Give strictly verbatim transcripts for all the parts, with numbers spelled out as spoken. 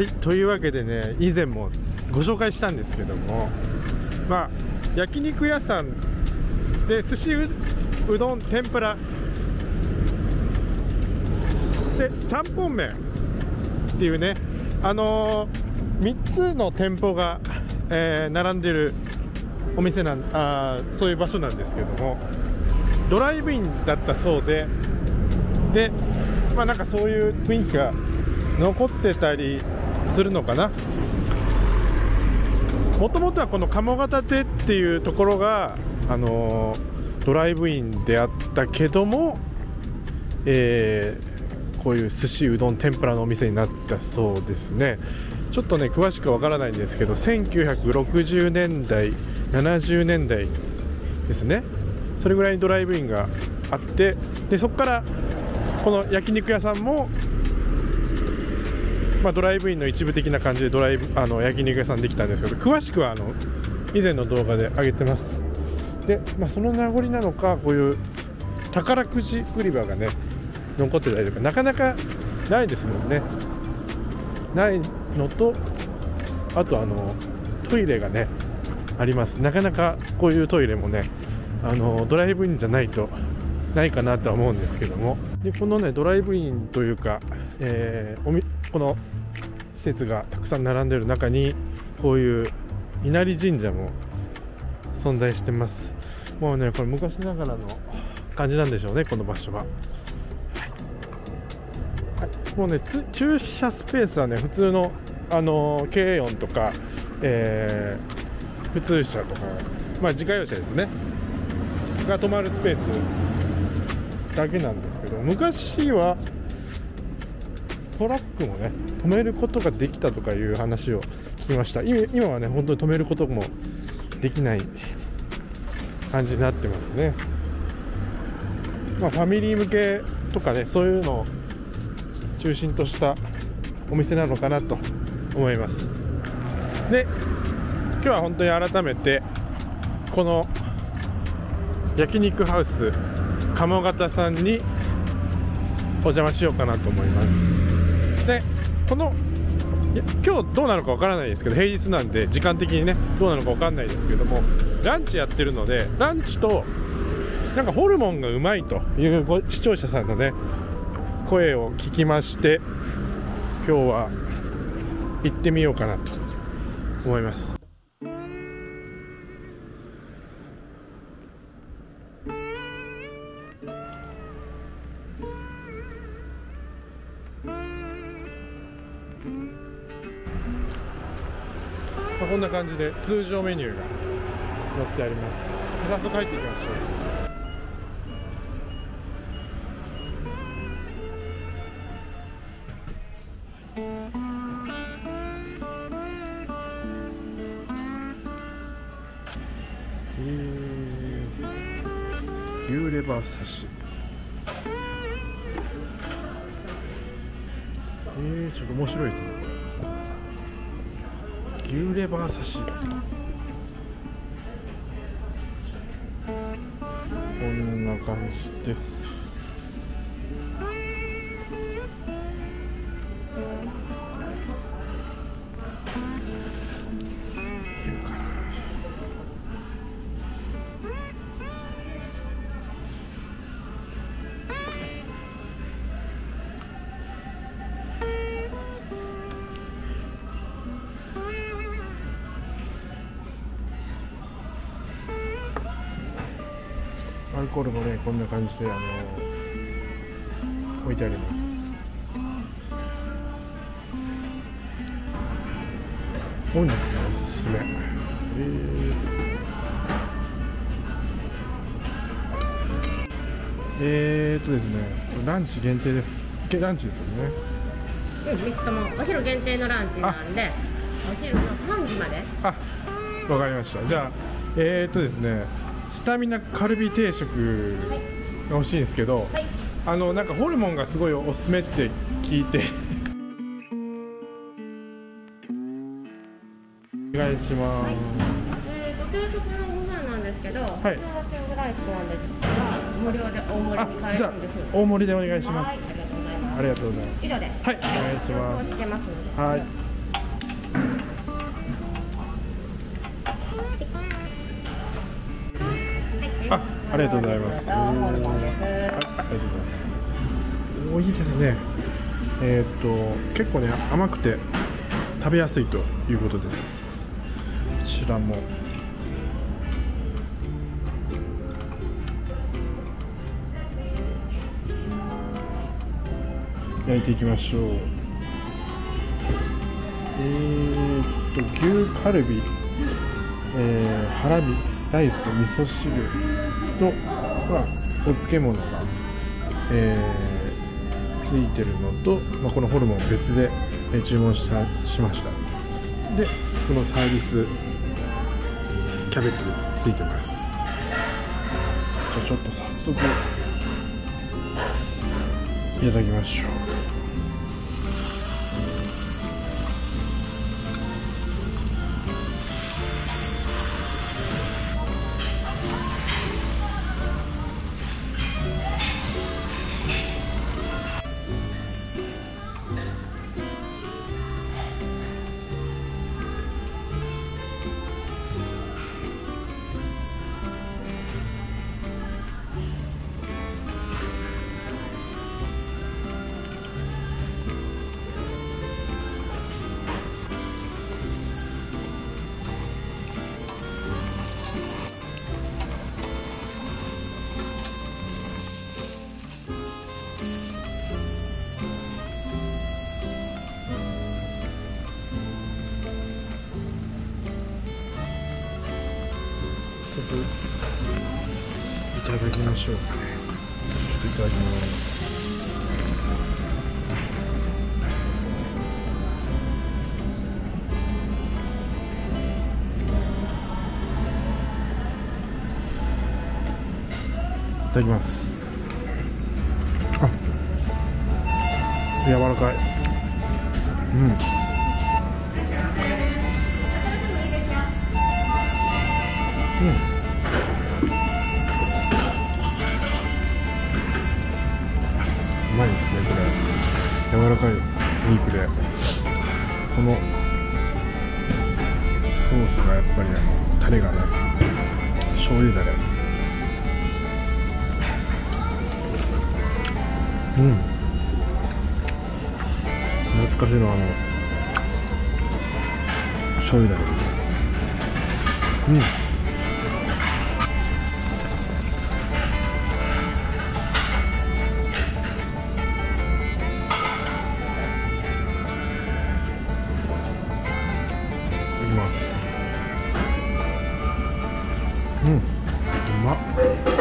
はい、というわけでね、以前もご紹介したんですけども、まあ焼肉屋さんで寿司 う, うどん天ぷらでちゃんぽん麺っていうね、あのー、みっつの店舗が、えー、並んでるお店なんあそういう場所なんですけども、ドライブインだったそうで、でまあなんかそういう雰囲気が残ってたりするのかな。もともとはこの鴨方亭っていうところが、あのー、ドライブインであったけども、えー、こういう寿司うどん天ぷらのお店になったそうですね。ちょっとね詳しくわからないんですけど、せんきゅうひゃくろくじゅうねんだいななじゅうねんだいですね、それぐらいにドライブインがあって、でそこからこの焼肉屋さんも、まあ、ドライブインの一部的な感じでドライブあの焼肉屋さんできたんですけど、詳しくはあの以前の動画で上げてます。で、まあ、その名残なのか、こういう宝くじ売り場がね残ってたりとか、なかなかないですもんね。ないのと、あとあのトイレがねあります。なかなかこういうトイレもね、あのドライブインじゃないとないかなとは思うんですけども、でこのねドライブインというか、えー、おみこの施設がたくさん並んでる中に、こういう稲荷神社も存在してます。もうねこれ昔ながらの感じなんでしょうね、この場所は。はいはい、もうね駐車スペースはね普通の、あのー、軽四とか、えー、普通車とか、まあ自家用車ですねが止まるスペースだけなんですけど、昔はトラックもね止めることができたとかいう話を聞きました。今はね本当に止めることもできない感じになってますね。まあ、ファミリー向けとかね、そういうのを中心としたお店なのかなと思います。で今日は本当に改めてこの焼肉ハウス鴨方さんにお邪魔しようかなと思います。でこの今日どうなのかわからないですけど、平日なんで時間的にねどうなのかわかんないですけども、ランチやってるので、ランチとなんかホルモンがうまいという視聴者さんのね声を聞きまして、今日は行ってみようかなと思います。こんな感じで通常メニューが載ってあります。早速入っていきましょう。えー、牛レバー刺し、えー、ちょっと面白いですね。牛レバー刺し、こんな感じです。いるかな。アルコールもねこんな感じで、あのー、置いてあります。本日のおすすめ、えーえー、っとですね、ランチ限定です。ランチですよね。みっつともお昼限定のランチなんで、お昼のさんじまで。あ、わかりました。じゃあえー、っとですね、スタミナカルビ定食が欲しいんですけど、はいはい、あのなんかホルモンがすごいおすすめって聞いてお願いします。はい、えー、ご定食のご飯なんですけど、はい、じゅうはちえんぐらいなんですが、無料で大盛りに変えるんです。じゃあ大盛りでお願いします。ありがとうございます。以上で。はい、お願いします。はい。ありがとうございます。おいいですね。えー、っと結構ね甘くて食べやすいということです。こちらも。焼いていきましょう。えー、っと牛カルビ、えー、ハラミ、ライス、味噌汁とはお漬物が、えー、ついてるのと、まあ、このホルモン別で注文したしました。でこのサービスキャベツついてます。じゃあちょっと早速いただきましょう。いただきましょうかね。ちょっといただきます。いただきます。あ、柔らかい。うん。うん、うまいですね。これ柔らかいお肉でこのソースがやっぱりあのタレがね、醤油だれ、うん懐かしいのあの醤油だれ、うんうん、うまっ。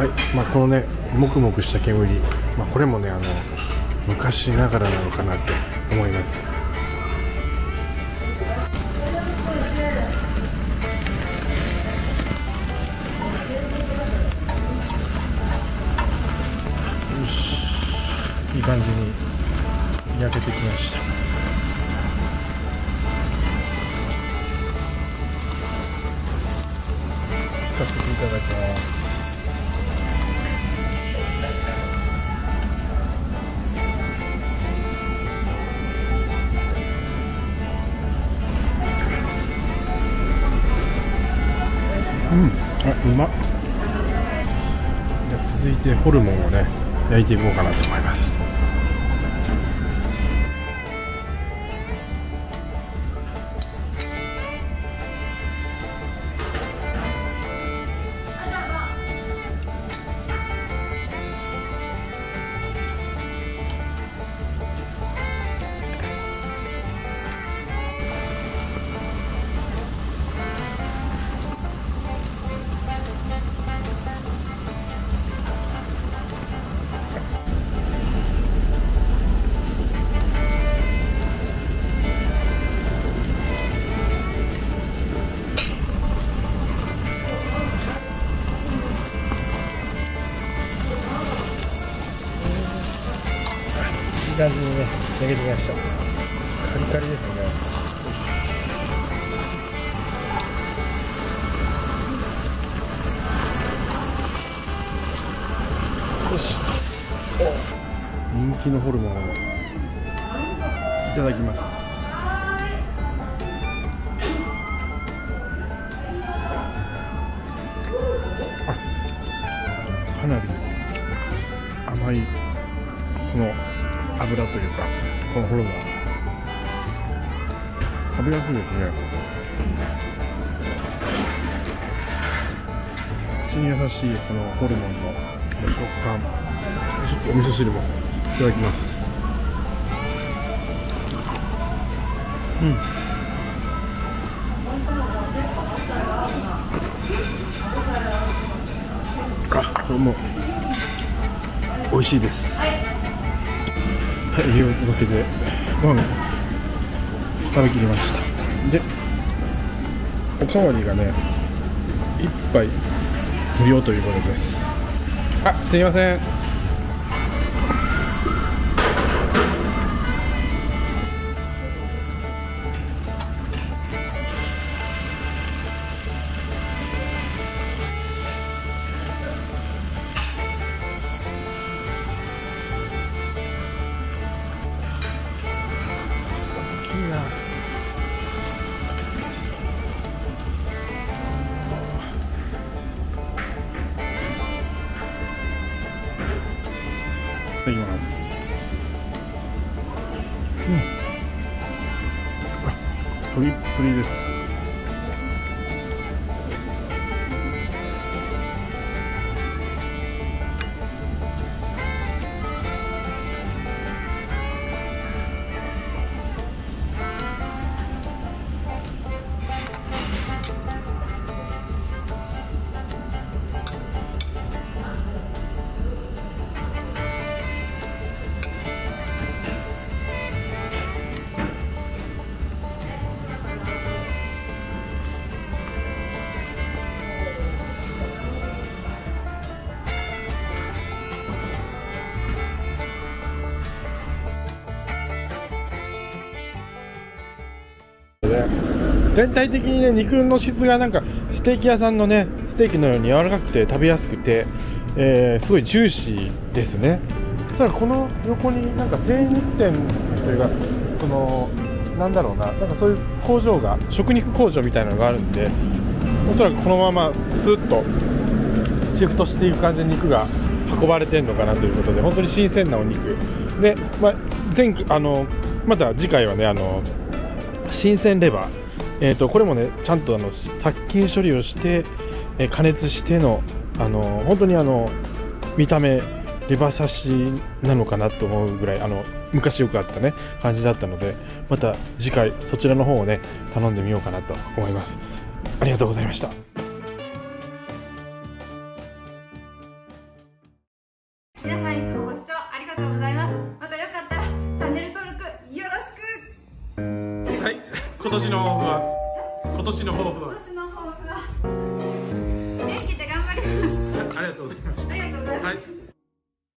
はい、まあ、このねもくもくした煙、まあ、これもねあの昔ながらなのかなって思います。よし、いい感じに焼けてきました。早速いただきます。うん、あ、うまっ。でホルモンをね焼いていこうかなと思います。いい感じにね、焼けてきました。カリカリですね。よし。人気のホルモンをいただきます。かなり甘いこの油というか、このホルモン食べやすいですね。口に優しいこのホルモンの食感。ちょっとお味噌汁もいただきます。うん、あ、これも美味しいです。というわけでご飯食べきりました。でおかわりがねいっぱい無料ということです。あ、すいません。いただきます。うん。あ、プリップリです。全体的にね、肉の質がなんかステーキ屋さんのねステーキのように柔らかくて食べやすくて、えー、すごいジューシーですね。そしたらこの横になんか精肉店というか、そのなんだろうな、なんかそういう工場が、食肉工場みたいなのがあるんで、おそらくこのままスッとシフトしていく感じで肉が運ばれてるのかなということで、本当に新鮮なお肉で、まあ、前期あのまた次回はね、あの新鮮レバー、えーとこれもねちゃんとあの殺菌処理をして、えー、加熱しての、あのー、本当にあの見た目レバ刺しなのかなと思うぐらい、あの昔よくあったね感じだったので、また次回そちらの方をね頼んでみようかなと思います。ありがとうございました。皆さん、いつもご視聴ありがとうございます。またよかったらチャンネル登録よろしく。今年の抱負は、今年の抱負は、今年の抱負は元気で頑張ります。ありがとうございました。ありがとうございます。はい。